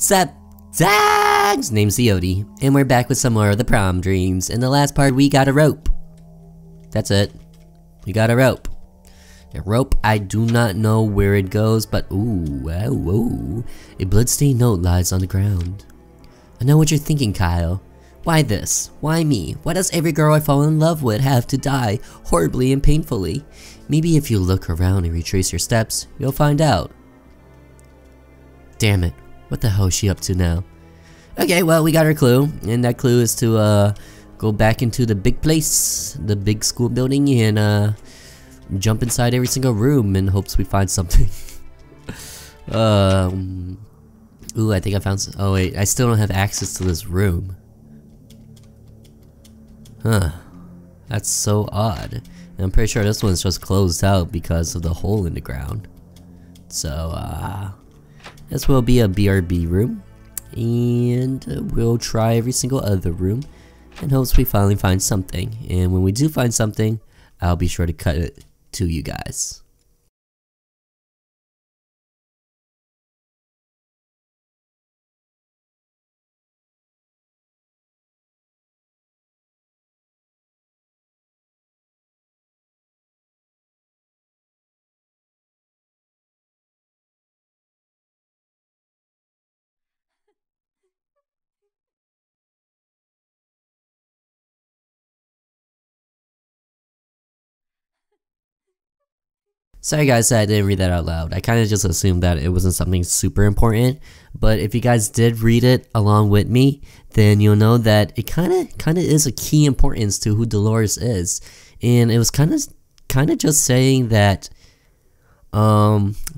Sup, Zags! Name's Coyote, and we're back with some more of the Prom Dreams. In the last part, we got a rope. That's it. We got a rope. A rope, I do not know where it goes, but ooh, whoa. A bloodstained note lies on the ground. I know what you're thinking, Kyle. Why this? Why me? Why does every girl I fall in love with have to die, horribly and painfully? Maybe if you look around and retrace your steps, you'll find out. Damn it, what the hell is she up to now? Okay, well, we got our clue, and that clue is to, go back into the big place, the big school building, and, jump inside every single room in hopes we find something. Ooh, I think I found some. Oh wait, I still don't have access to this room. Huh. That's so odd. And I'm pretty sure this one's just closed out because of the hole in the ground. So, this will be a BRB room. And we'll try every single other room in hopes we finally find something. And when we do find something, I'll be sure to cut it to you guys. Sorry guys that I didn't read that out loud. I kind of just assumed that it wasn't something super important, but if you guys did read it along with me, then you'll know that it kind of is a key importance to who Dolores is. And it was kind of just saying that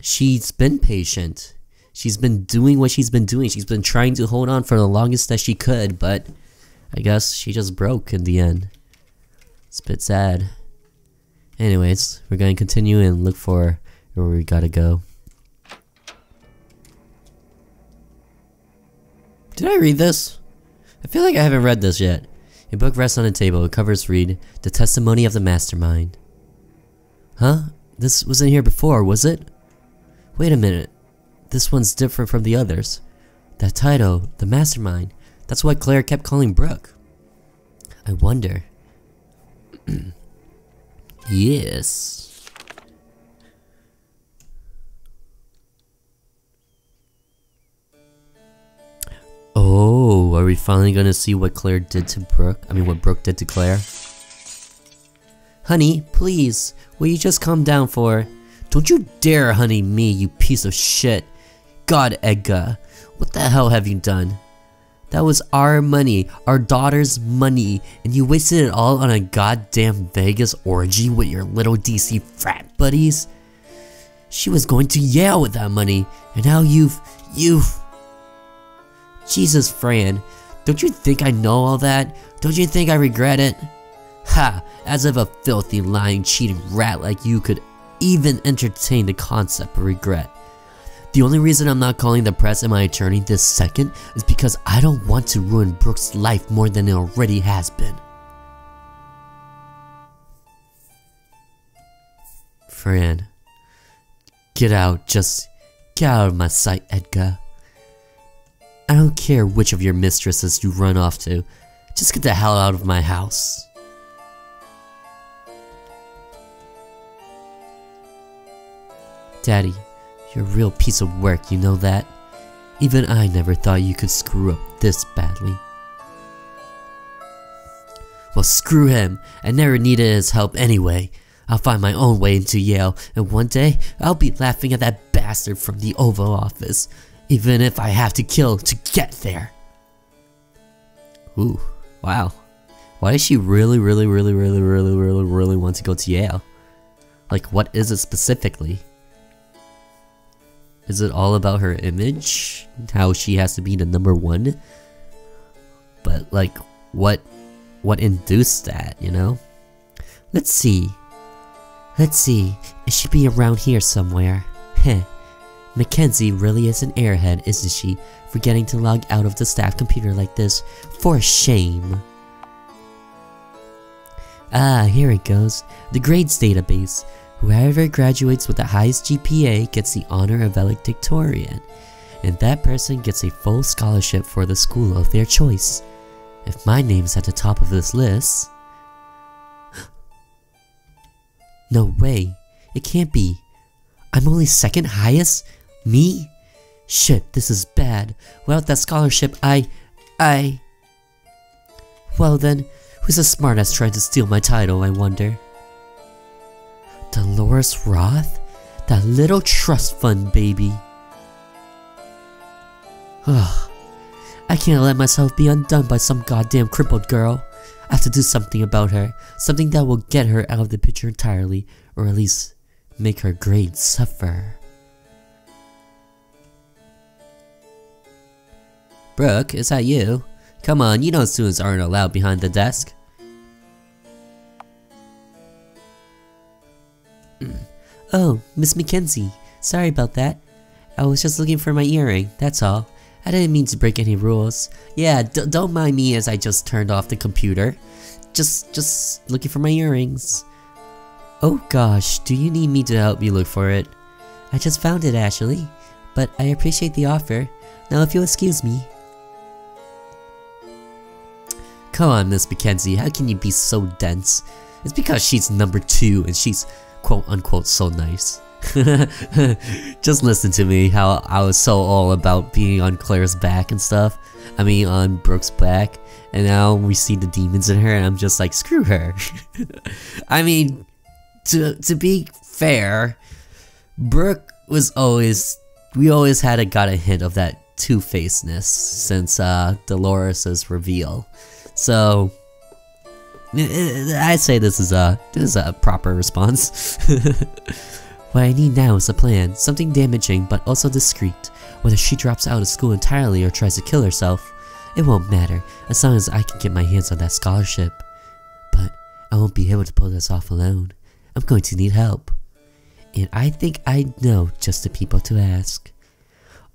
she's been patient. She's been doing what she's been doing. She's been trying to hold on for the longest that she could, but I guess she just broke in the end. It's a bit sad. Anyways, we're gonna continue and look for where we gotta go. Did I read this? I feel like I haven't read this yet. A book rests on a table. It covers read, The Testimony of the Mastermind. Huh? This wasn't here before, was it? Wait a minute. This one's different from the others. That title, The Mastermind, that's what Claire kept calling Brooke. I wonder. Yes. Oh, are we finally gonna see what Claire did to Brooke? I mean, what Brooke did to Claire? Honey, please, will you just calm down for? Don't you dare honey me, you piece of shit. God, Edgar, what the hell have you done? That was our money, our daughter's money, and you wasted it all on a goddamn Vegas orgy with your little DC frat buddies? She was going to Yale with that money, and now you've... Jesus, Fran, don't you think I know all that? Don't you think I regret it? Ha, as if a filthy, lying, cheating rat like you could even entertain the concept of regret. The only reason I'm not calling the press and my attorney this second is because I don't want to ruin Brooke's life more than it already has been. Fran, get out, just get out of my sight, Edgar. I don't care which of your mistresses you run off to, just get the hell out of my house. Daddy. You're a real piece of work, you know that? Even I never thought you could screw up this badly. Well, screw him. I never needed his help anyway. I'll find my own way into Yale, and one day, I'll be laughing at that bastard from the Oval Office, even if I have to kill to get there. Ooh, wow. Why does she really want to go to Yale? Like, what is it specifically? Is it all about her image? How she has to be the #1? But like, what induced that, you know? Let's see. Let's see. It should be around here somewhere. Heh. Mackenzie really is an airhead, isn't she? Forgetting to log out of the staff computer like this. For shame. Ah, here it goes. The grades database. Whoever graduates with the highest GPA gets the honor of valedictorian. and that person gets a full scholarship for the school of their choice. If my name's at the top of this list... No way. It can't be. I'm only second highest? Me? Shit, this is bad. Without that scholarship, I... Well then, who's the smartass trying to steal my title, I wonder? Dolores Roth? That little trust fund baby. Ugh. I can't let myself be undone by some goddamn crippled girl. I have to do something about her. Something that will get her out of the picture entirely, or at least make her grade suffer. Brooke, is that you? Come on, you know students aren't allowed behind the desk. Oh, Miss McKenzie. Sorry about that. I was just looking for my earring, that's all. I didn't mean to break any rules. Yeah, don't mind me as I just turned off the computer. Just looking for my earrings. Oh gosh, do you need me to help you look for it? I just found it actually, but I appreciate the offer. Now if you'll excuse me. Come on, Miss McKenzie, how can you be so dense? It's because she's number 2 and she's quote unquote so nice. Just listen to me, how I was so all about being on Claire's back and stuff. I mean on Brooke's back. And now we see the demons in her and I'm just like, screw her. I mean, to be fair, Brooke was always... We always had got a hint of that two-facedness since Dolores' reveal. So... I'd say this is a proper response. What I need now is a plan, something damaging but also discreet. Whether she drops out of school entirely or tries to kill herself, it won't matter as long as I can get my hands on that scholarship. But I won't be able to pull this off alone. I'm going to need help. And I think I know just the people to ask.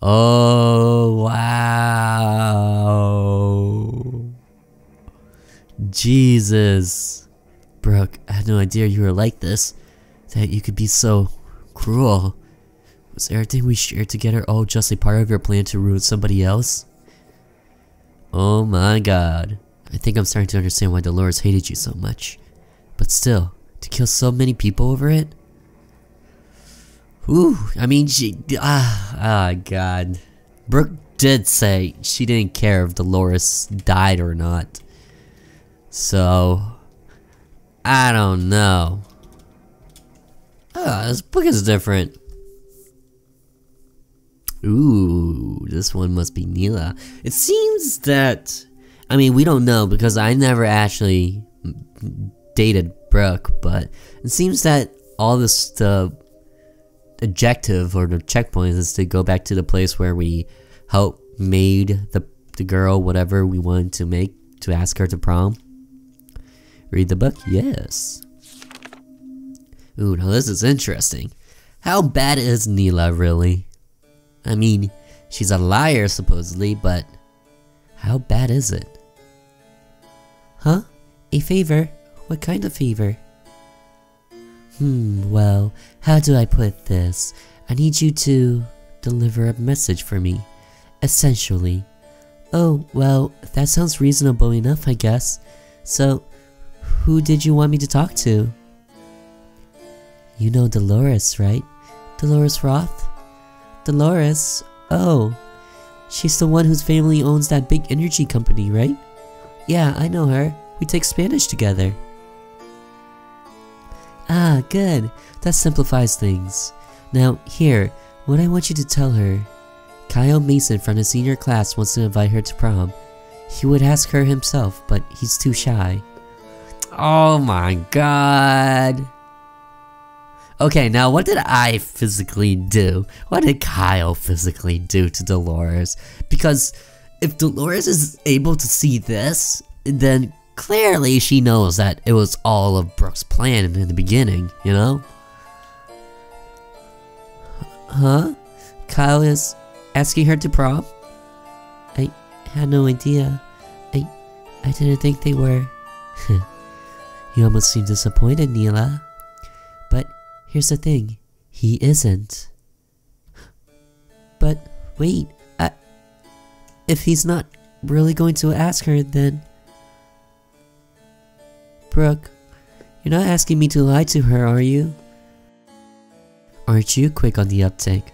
Oh, wow. Jesus. Brooke, I had no idea you were like this. That you could be so... cruel. Was everything we shared together all just a part of your plan to ruin somebody else? Oh my god. I think I'm starting to understand why Dolores hated you so much. But still, to kill so many people over it? Ooh, I mean she... oh god. Brooke did say she didn't care if Dolores died or not. So... I don't know. Oh, this book is different. Ooh, this one must be Neela. It seems that... I mean, we don't know because I never actually dated Brooke, but it seems that all this, the objective or the checkpoint is to go back to the place where we helped made the girl whatever we wanted to make to ask her to prom. Read the book? Yes. Ooh, now this is interesting. How bad is Neela, really? I mean, she's a liar, supposedly, but... how bad is it? Huh? A favor? What kind of favor? Well, how do I put this? I need you to... deliver a message for me. Essentially. Oh, well, that sounds reasonable enough, I guess. So, who did you want me to talk to? You know Dolores, right? Dolores Roth? Dolores? Oh. She's the one whose family owns that big energy company, right? Yeah, I know her. We take Spanish together. Ah, good. That simplifies things. Now, here, what I want you to tell her. Kyle Mason from the senior class wants to invite her to prom. He would ask her himself, but he's too shy. Oh my god. Okay, now what did I physically do? What did Kyle physically do to Dolores? Because if Dolores is able to see this, then clearly she knows that it was all of Brooke's plan in the beginning, you know? Huh? Kyle is asking her to prom? I had no idea. I didn't think they were. You almost seem disappointed, Neela. But here's the thing, he isn't. But wait, if he's not really going to ask her, then... Brooke, you're not asking me to lie to her, are you? Aren't you quick on the uptake?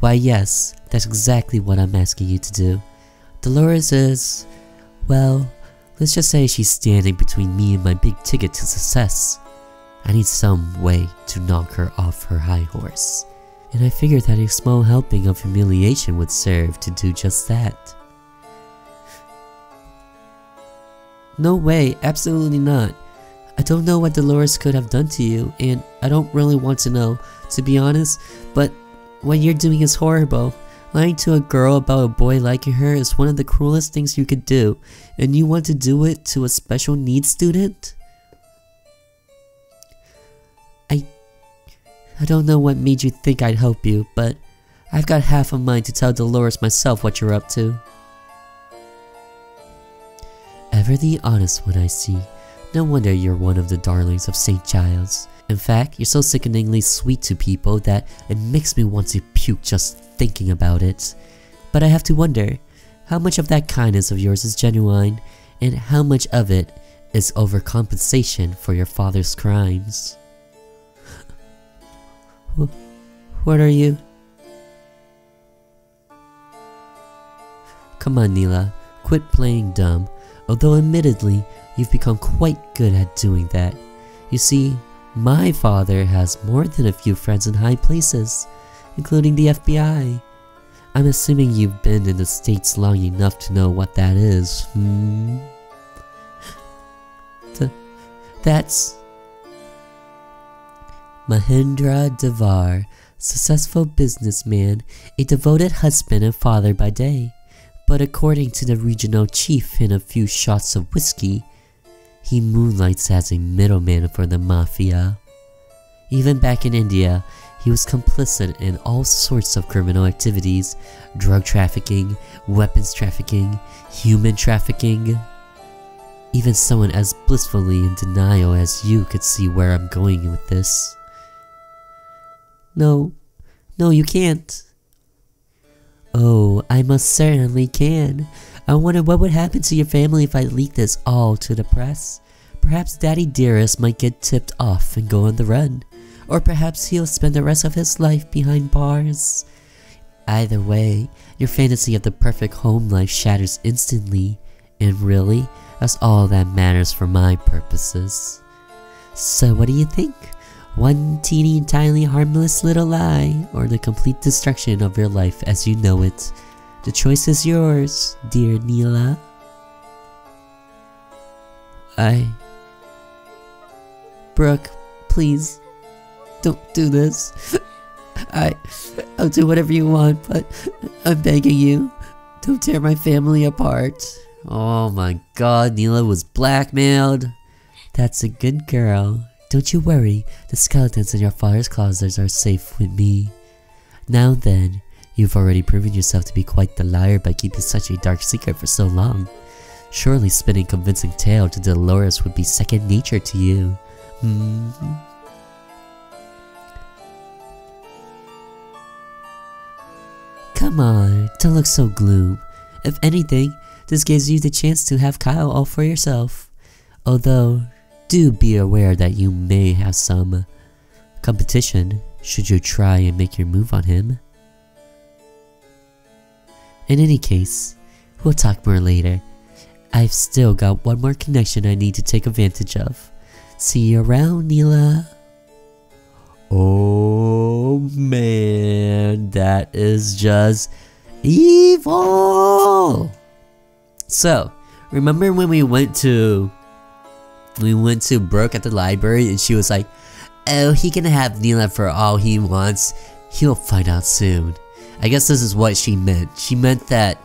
Why yes, that's exactly what I'm asking you to do. Dolores is... well, let's just say she's standing between me and my big ticket to success. I need some way to knock her off her high horse. And I figured that a small helping of humiliation would serve to do just that. No way, absolutely not. I don't know what Dolores could have done to you, and I don't really want to know, to be honest, but what you're doing is horrible. Lying to a girl about a boy liking her is one of the cruelest things you could do, and you want to do it to a special needs student? I don't know what made you think I'd help you, but I've got half a mind to tell Dolores myself what you're up to. Ever the honest one I see. No wonder you're one of the darlings of St. Giles. In fact, you're so sickeningly sweet to people that it makes me want to puke just thinking about it. But I have to wonder, how much of that kindness of yours is genuine, and how much of it is overcompensation for your father's crimes? What are you? Come on, Neela, quit playing dumb, although admittedly, you've become quite good at doing that. You see, my father has more than a few friends in high places, including the FBI. I'm assuming you've been in the States long enough to know what that is, That's... Mahendra Devar, successful businessman, a devoted husband and father by day, but according to the regional chief and a few shots of whiskey, he moonlights as a middleman for the mafia. Even back in India, he was complicit in all sorts of criminal activities, drug trafficking, weapons trafficking, human trafficking. Even someone as blissfully in denial as you could see where I'm going with this. No, you can't. Oh, I most certainly can. I wonder what would happen to your family if I leaked this all to the press. Perhaps Daddy Dearest might get tipped off and go on the run. Or perhaps he'll spend the rest of his life behind bars. Either way, your fantasy of the perfect home life shatters instantly. And really, that's all that matters for my purposes. So what do you think? One teeny and tiny harmless little lie, or the complete destruction of your life as you know it. The choice is yours, dear Neela. Brooke, please, don't do this. I'll do whatever you want, but I'm begging you, don't tear my family apart. Oh my god, Neela was blackmailed. That's a good girl. Don't you worry, the skeletons in your father's closets are safe with me. Now then, you've already proven yourself to be quite the liar by keeping such a dark secret for so long. Surely spinning convincing tale to Dolores would be second nature to you. Come on, don't look so gloom. If anything, this gives you the chance to have Kyle all for yourself. Although... do be aware that you may have some competition should you try and make your move on him. In any case, we'll talk more later. I've still got one more connection I need to take advantage of. See you around, Neela. Oh man, that is just evil! So, remember when we went to Brooke at the library and she was like, oh, he can have Neela for all he wants. He'll find out soon. I guess this is what she meant. She meant that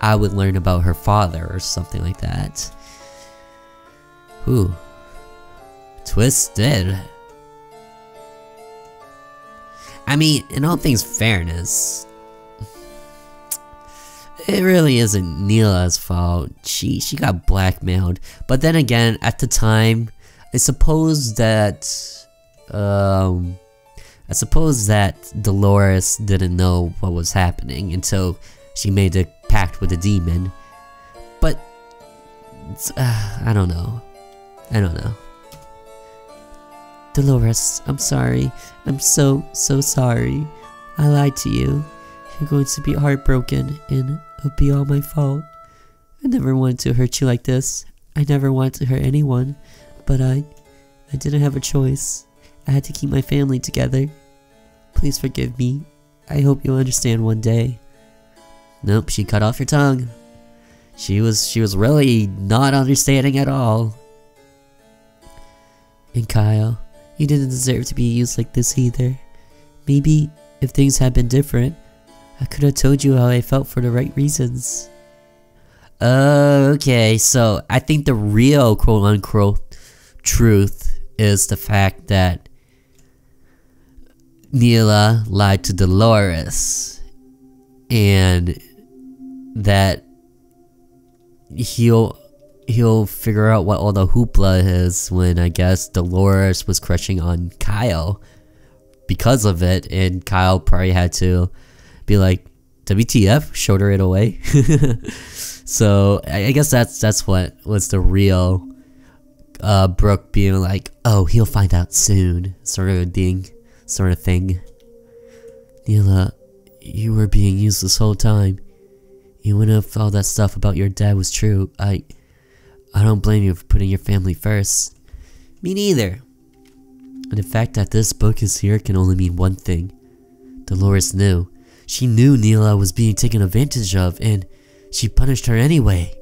I would learn about her father or something like that. Ooh. Twisted. I mean, in all things fairness, it really isn't Neela's fault. She got blackmailed. But then again, at the time, I suppose that Dolores didn't know what was happening until she made the pact with a demon. But, I don't know. Dolores, I'm sorry. I'm so sorry. I lied to you. You're going to be heartbroken, and it'll be all my fault. I never wanted to hurt you like this. I never wanted to hurt anyone, but I didn't have a choice. I had to keep my family together. Please forgive me. I hope you'll understand one day. Nope, she cut off your tongue. She was really not understanding at all. And Kyle, you didn't deserve to be used like this either. Maybe if things had been different, I could have told you how I felt for the right reasons. Okay, so I think the real quote-unquote truth is the fact that Neela lied to Dolores, and that he'll figure out what all the hoopla is when, I guess, Dolores was crushing on Kyle because of it, and Kyle probably had to be like, WTF, shoulder it away. So I guess that's what was the real Brooke being like, oh, he'll find out soon sort of thing. Neela, you were being used this whole time. You wouldn't have all that stuff about your dad was true. I don't blame you for putting your family first. Me neither. And the fact that this book is here can only mean one thing. Dolores knew. She knew Neela was being taken advantage of, and she punished her anyway.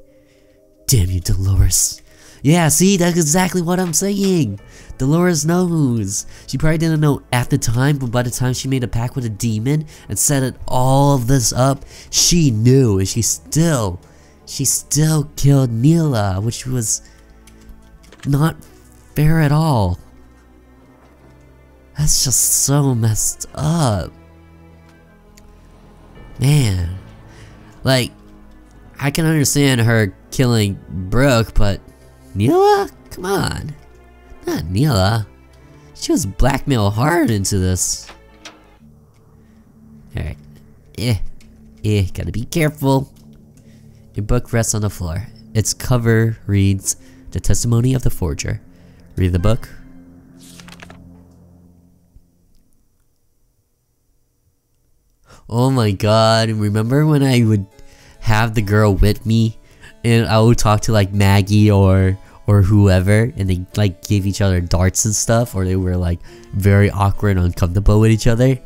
Damn you, Dolores. Yeah, see, that's exactly what I'm saying. Dolores knows. She probably didn't know at the time, but by the time she made a pact with a demon and set it all of this up, she knew, and she still killed Neela, which was not fair at all. That's just so messed up. Man, like, I can understand her killing Brooke, but Neela? Come on. Not Neela. She was blackmailed hard into this. Alright. Gotta be careful. Your book rests on the floor. Its cover reads, The Testimony of the Forger. Read the book. Oh my god, remember when I would have the girl with me and I would talk to like Maggie or whoever, and they like gave each other darts and stuff, or they were like very awkward and uncomfortable with each other?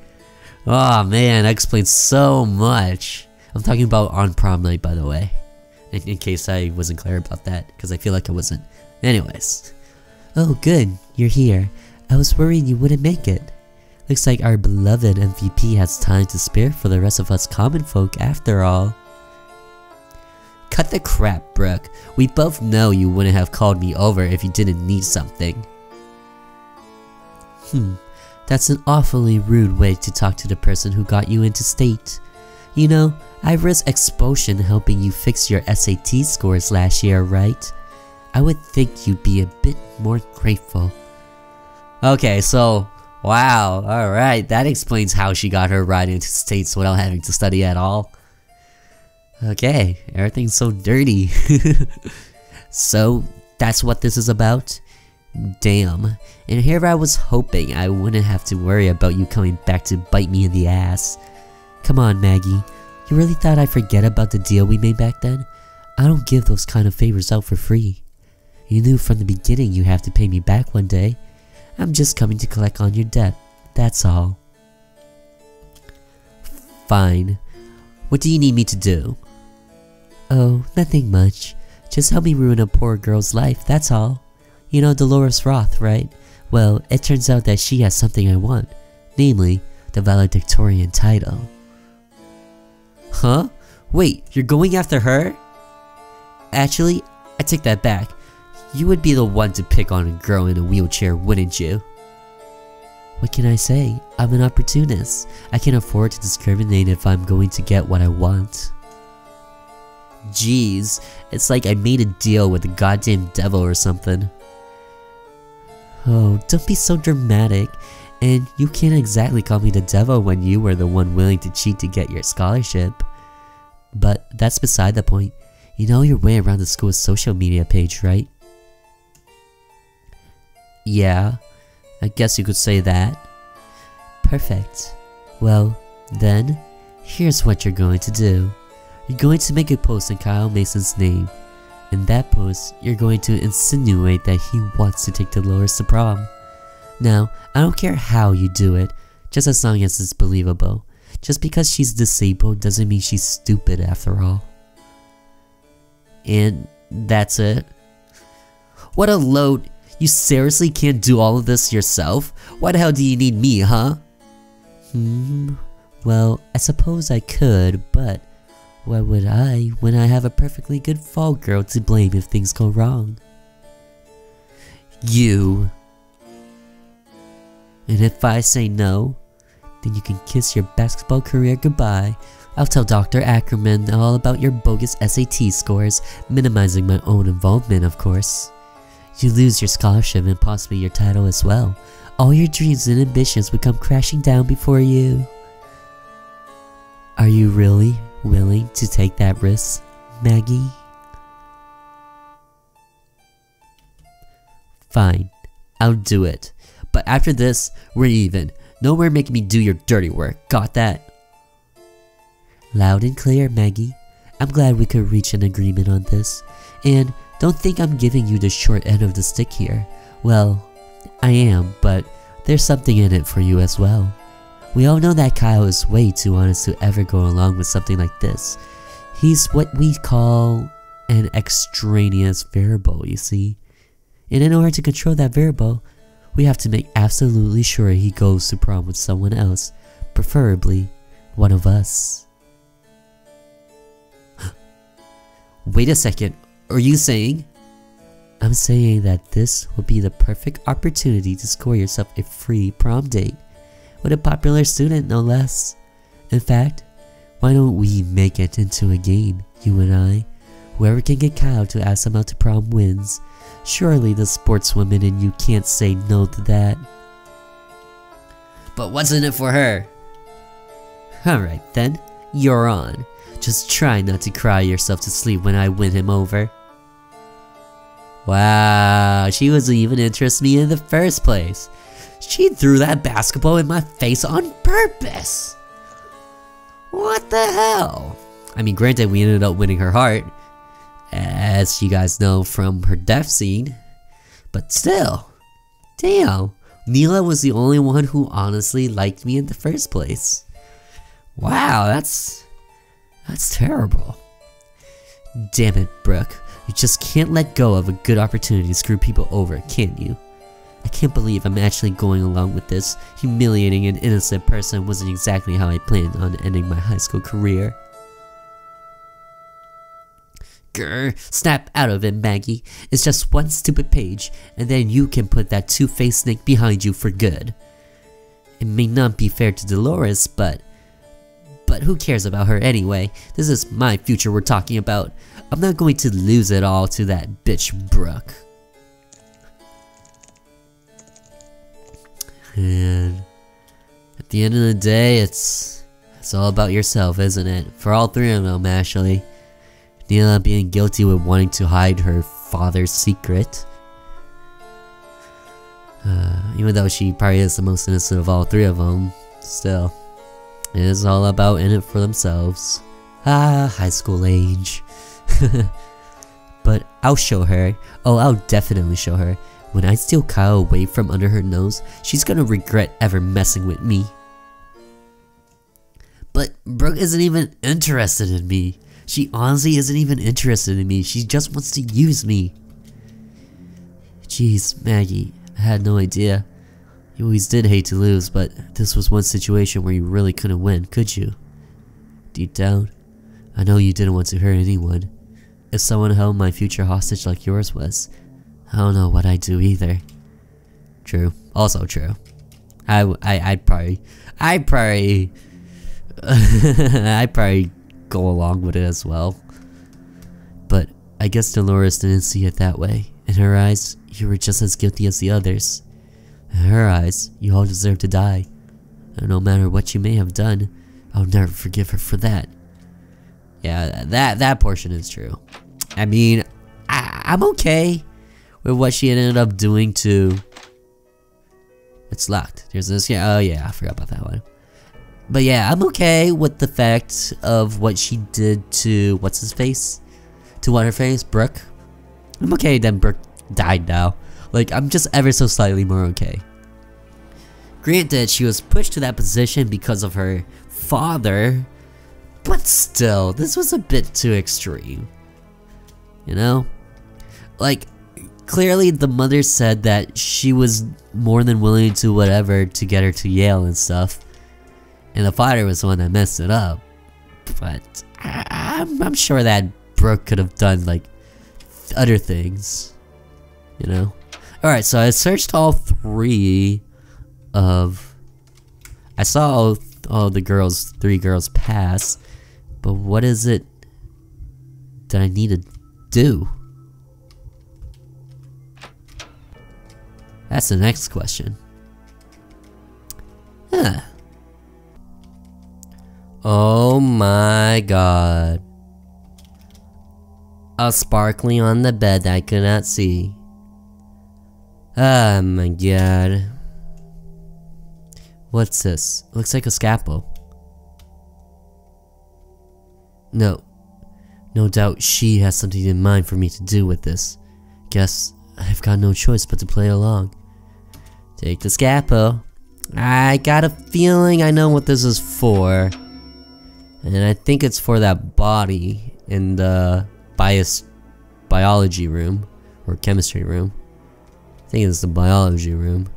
Oh man, that explains so much. I'm talking about on prom night, by the way, in case I wasn't clear about that, because I feel like I wasn't. Anyways. Oh good, you're here. I was worried you wouldn't make it. Looks like our beloved MVP has time to spare for the rest of us common folk after all. Cut the crap, Brooke. We both know you wouldn't have called me over if you didn't need something. That's an awfully rude way to talk to the person who got you into state. You know, I risked expulsion helping you fix your SAT scores last year, right? I would think you'd be a bit more grateful. Okay, so... wow, alright, that explains how she got her ride into states without having to study at all. Okay, everything's so dirty. So, that's what this is about? Damn, and here I was hoping I wouldn't have to worry about you coming back to bite me in the ass. Come on, Maggie, you really thought I'd forget about the deal we made back then? I don't give those kind of favors out for free. You knew from the beginning you have to pay me back one day. I'm just coming to collect on your debt, that's all. Fine. What do you need me to do? Oh, nothing much. Just help me ruin a poor girl's life, that's all. You know Dolores Roth, right? Well, it turns out that she has something I want. Namely, the valedictorian title. Huh? Wait, you're going after her? Actually, I take that back. You would be the one to pick on a girl in a wheelchair, wouldn't you? What can I say? I'm an opportunist. I can't afford to discriminate if I'm going to get what I want. Jeez, it's like I made a deal with the goddamn devil or something. Oh, don't be so dramatic. And you can't exactly call me the devil when you were the one willing to cheat to get your scholarship. But that's beside the point. You know your way around the school's social media page, right? Yeah, I guess you could say that. Perfect. Well, then, here's what you're going to do. You're going to make a post in Kyle Mason's name. In that post, you're going to insinuate that he wants to take Dolores to prom. Now, I don't care how you do it, just as long as it's believable. Just because she's disabled doesn't mean she's stupid after all. And that's it. What a load! You seriously can't do all of this yourself? Why the hell do you need me, huh? Well, I suppose I could, but why would I when I have a perfectly good fall girl to blame if things go wrong? You. And if I say no, then you can kiss your basketball career goodbye. I'll tell Dr. Ackerman all about your bogus SAT scores, minimizing my own involvement, of course. You lose your scholarship and possibly your title as well. All your dreams and ambitions would come crashing down before you. Are you really willing to take that risk, Maggie? Fine, I'll do it. But after this, we're even. No more making me do your dirty work, got that? Loud and clear, Maggie. I'm glad we could reach an agreement on this. And don't think I'm giving you the short end of the stick here. Well, I am, but there's something in it for you as well. We all know that Kyle is way too honest to ever go along with something like this. He's what we call an extraneous variable, you see. And in order to control that variable, we have to make absolutely sure he goes to prom with someone else, preferably one of us. Wait a second, are you saying? I'm saying that this would be the perfect opportunity to score yourself a free prom date. With a popular student, no less. In fact, why don't we make it into a game, you and I? Whoever can get Kyle to ask him out to prom wins. Surely the sportswoman in you can't say no to that. But what's in it for her? Alright then, you're on. Just try not to cry yourself to sleep when I win him over. Wow, she wasn't even interested me in the first place. She threw that basketball in my face on purpose! What the hell? I mean, granted, we ended up winning her heart, as you guys know from her death scene, but still, damn, Neela was the only one who honestly liked me in the first place. Wow, that's terrible. Damn it, Brooke, you just can't let go of a good opportunity to screw people over, can you? I can't believe I'm actually going along with this. Humiliating an innocent person wasn't exactly how I planned on ending my high school career. Grr, snap out of it, Maggie. It's just one stupid page, and then you can put that two-faced snake behind you for good. It may not be fair to Dolores, but who cares about her anyway? This is my future we're talking about. I'm not going to lose it all to that bitch Brooke. And at the end of the day, it's all about yourself, isn't it? For all three of them, actually. Neela being guilty with wanting to hide her father's secret. Even though she probably is the most innocent of all three of them, still. It is all about in it for themselves. Ah, high school age. But I'll show her. Oh, I'll definitely show her. When I steal Kyle away from under her nose, she's gonna regret ever messing with me. But Brooke isn't even interested in me. She honestly isn't even interested in me. She just wants to use me. Jeez, Maggie, I had no idea. You always did hate to lose, but this was one situation where you really couldn't win, could you? Deep down, I know you didn't want to hurt anyone. If someone held my future hostage like yours was, I don't know what I'd do either. True. Also true. I'd probably I'd probably go along with it as well. But I guess Dolores didn't see it that way. In her eyes, you were just as guilty as the others. In her eyes, you all deserve to die. And no matter what you may have done, I'll never forgive her for that. Yeah, that portion is true. I mean, I'm okay with what she ended up doing to... It's locked. There's this. Yeah. Oh yeah, I forgot about that one. But yeah, I'm okay with the fact of what she did to what's his face, to what her face, Brooke. I'm okay. Then Brooke died now. Like, I'm just ever so slightly more okay. Granted, she was pushed to that position because of her father, but still, this was a bit too extreme. You know, like. Clearly, the mother said that she was more than willing to whatever to get her to Yale and stuff. And the father was the one that messed it up. But I'm sure that Brooke could have done, like, other things. You know? Alright, so I searched all three of... I saw all the girls, three girls pass. But what is it that I need to do? That's the next question. Huh. Oh my god. A sparkly on the bed that I could not see. Oh my god. What's this? Looks like a scalpel. No. No doubt she has something in mind for me to do with this. Guess I've got no choice but to play along. Take the scalpel. I got a feeling I know what this is for. And I think it's for that body in the biology room. Or chemistry room. I think it's the biology room.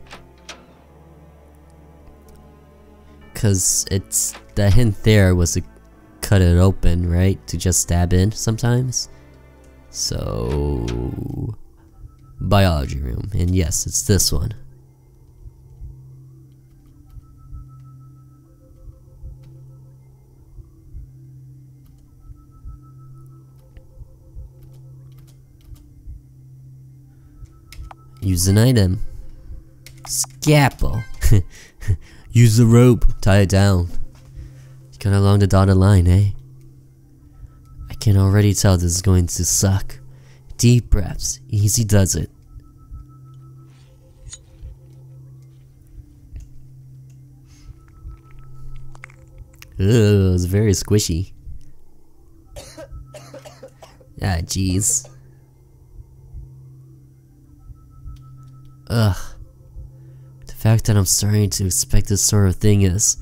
Because it's... The hint there was to cut it open, right? To just stab in sometimes. So... biology room, and yes, it's this one. Use an item. Scalpel. Use the rope. Tie it down. Cut along the dotted line, eh? I can already tell this is going to suck. Deep breaths. Easy does it. Ugh, it's very squishy. Ah, jeez. Ugh. The fact that I'm starting to expect this sort of thing is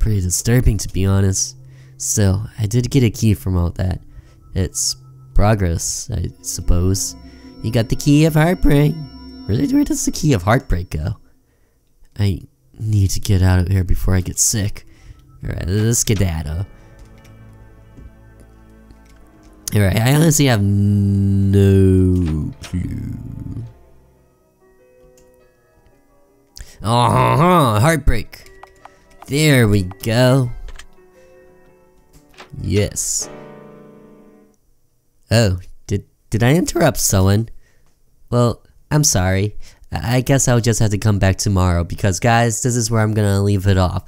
pretty disturbing, to be honest. Still, I did get a key from all that. It's progress, I suppose. You got the key of heartbreak. Really, where does the key of heartbreak go? I need to get out of here before I get sick. Alright, let's get that up. Alright, I honestly have no clue. Uh-huh, heartbreak. There we go. Yes. Oh, did I interrupt someone? Well, I'm sorry. I guess I'll just have to come back tomorrow because, guys, this is where I'm gonna leave it off.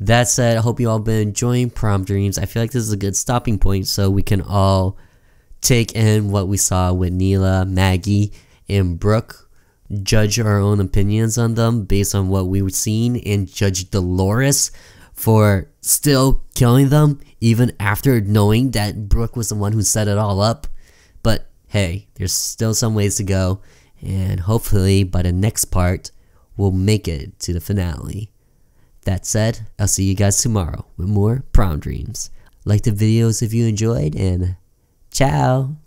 That said, I hope you all have been enjoying Prom Dreams. I feel like this is a good stopping point so we can all take in what we saw with Neela, Maggie, and Brooke. Judge our own opinions on them based on what we've seen, and judge Dolores for still killing them even after knowing that Brooke was the one who set it all up. But hey, there's still some ways to go, and hopefully by the next part we'll make it to the finale. That said, I'll see you guys tomorrow with more Prom Dreams. Like the videos if you enjoyed, and ciao!